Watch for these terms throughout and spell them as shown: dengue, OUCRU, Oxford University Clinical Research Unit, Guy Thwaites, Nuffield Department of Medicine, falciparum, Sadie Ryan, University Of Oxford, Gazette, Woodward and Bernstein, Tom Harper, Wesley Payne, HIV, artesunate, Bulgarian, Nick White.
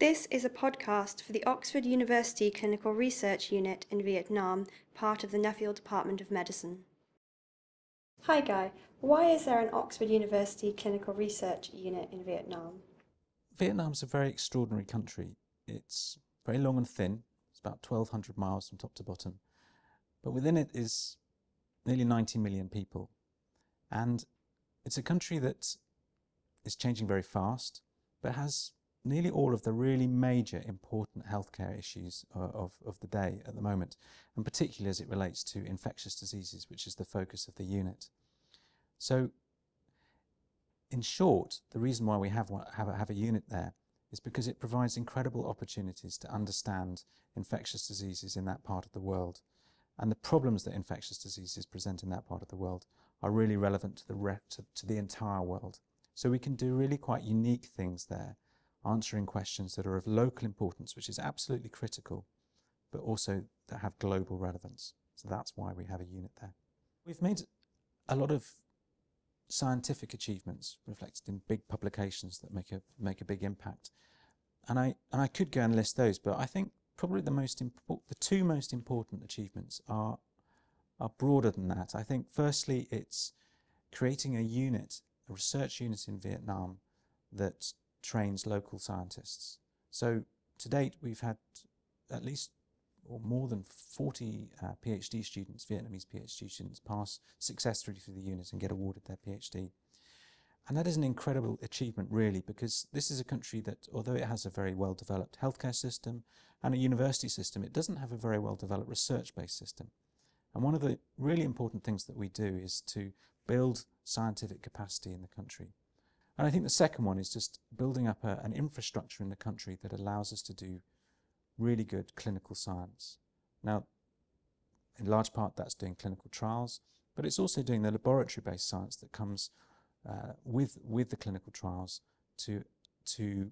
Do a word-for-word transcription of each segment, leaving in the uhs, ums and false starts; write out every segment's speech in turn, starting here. This is a podcast for the Oxford University Clinical Research Unit in Vietnam, part of the Nuffield Department of Medicine. Hi Guy, why is there an Oxford University Clinical Research Unit in Vietnam? Vietnam's a very extraordinary country. It's very long and thin, it's about twelve hundred miles from top to bottom, but within it is nearly ninety million people, and it's a country that is changing very fast, but has nearly all of the really major important healthcare issues uh, of, of the day at the moment, and particularly as it relates to infectious diseases, which is the focus of the unit. So, in short, the reason why we have, one, have, a, have a unit there is because it provides incredible opportunities to understand infectious diseases in that part of the world, and the problems that infectious diseases present in that part of the world are really relevant to the, re to, to the entire world. So we can do really quite unique things there, answering questions that are of local importance, which is absolutely critical, but also that have global relevance. So that's why we have a unit there. We've made a lot of scientific achievements reflected in big publications that make a, make a big impact. And I, and I could go and list those, but I think probably the, most impo- the two most important achievements are, are broader than that. I think firstly, it's creating a unit, a research unit in Vietnam that trains local scientists. So to date we've had at least or more than forty uh, PhD students, Vietnamese PhD students, pass successfully through the unit and get awarded their PhD. And that is an incredible achievement really, because this is a country that, although it has a very well developed healthcare system and a university system, it doesn't have a very well developed research based system. And one of the really important things that we do is to build scientific capacity in the country. And I think the second one is just building up a, an infrastructure in the country that allows us to do really good clinical science. Now, in large part that's doing clinical trials, but it's also doing the laboratory-based science that comes uh, with, with the clinical trials to, to,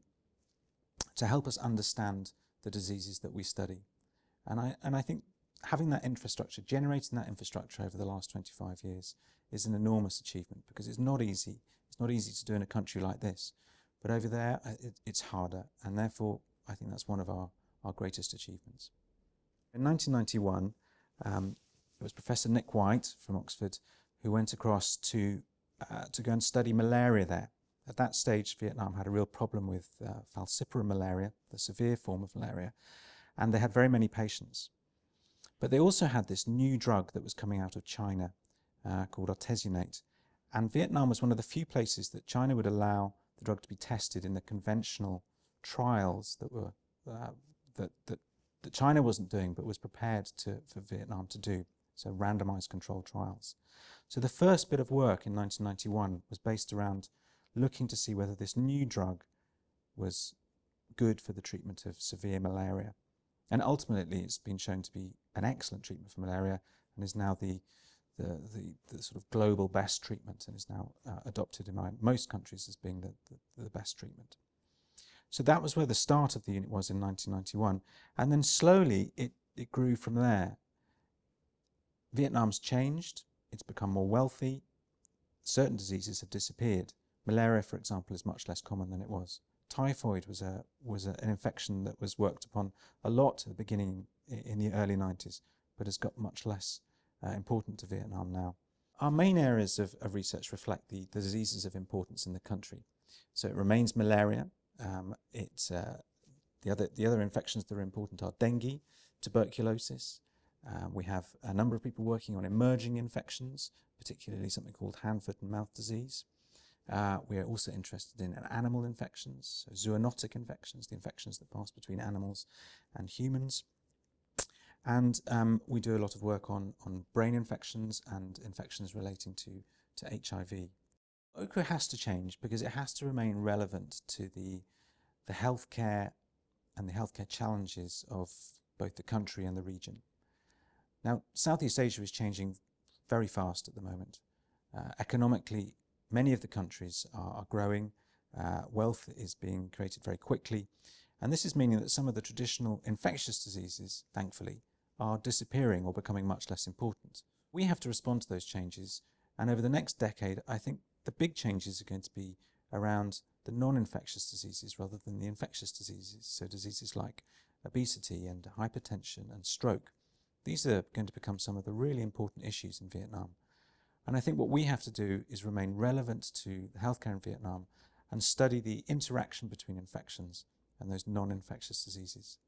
to help us understand the diseases that we study. And I, and I think having that infrastructure, generating that infrastructure over the last twenty-five years is an enormous achievement, because it's not easy. It's not easy to do in a country like this, but over there it, it's harder, and therefore I think that's one of our, our greatest achievements. In nineteen ninety-one, um, it was Professor Nick White from Oxford who went across to, uh, to go and study malaria there. At that stage, Vietnam had a real problem with uh, falciparum malaria, the severe form of malaria, and they had very many patients. But they also had this new drug that was coming out of China uh, called artesunate. And Vietnam was one of the few places that China would allow the drug to be tested in the conventional trials that were uh, that, that that China wasn't doing, but was prepared to for Vietnam to do. So randomized controlled trials. So the first bit of work in nineteen ninety-one was based around looking to see whether this new drug was good for the treatment of severe malaria. And ultimately, it's been shown to be an excellent treatment for malaria, and is now the The, the, the sort of global best treatment, and is now uh, adopted in my, most countries as being the, the, the best treatment. So that was where the start of the unit was in nineteen ninety-one, and then slowly it, it grew from there. Vietnam's changed, it's become more wealthy, certain diseases have disappeared. Malaria, for example, is much less common than it was. Typhoid was, a, was a, an infection that was worked upon a lot at the beginning in the early nineties, but has got much less Uh, important to Vietnam now. Our main areas of, of research reflect the, the diseases of importance in the country. So it remains malaria. Um, it, uh, the, other, the other infections that are important are dengue, tuberculosis. Uh, we have a number of people working on emerging infections, particularly something called hand, foot and mouth disease. Uh, we are also interested in animal infections, so zoonotic infections, the infections that pass between animals and humans. And um, we do a lot of work on, on brain infections and infections relating to, to H I V. O C R A has to change because it has to remain relevant to the, the healthcare and the healthcare challenges of both the country and the region. Now, Southeast Asia is changing very fast at the moment. Uh, economically, many of the countries are, are growing. Uh, wealth is being created very quickly. And this is meaning that some of the traditional infectious diseases, thankfully, are disappearing or becoming much less important. We have to respond to those changes, and over the next decade I think the big changes are going to be around the non-infectious diseases rather than the infectious diseases, so diseases like obesity and hypertension and stroke. These are going to become some of the really important issues in Vietnam. And I think what we have to do is remain relevant to the healthcare in Vietnam and study the interaction between infections and those non-infectious diseases.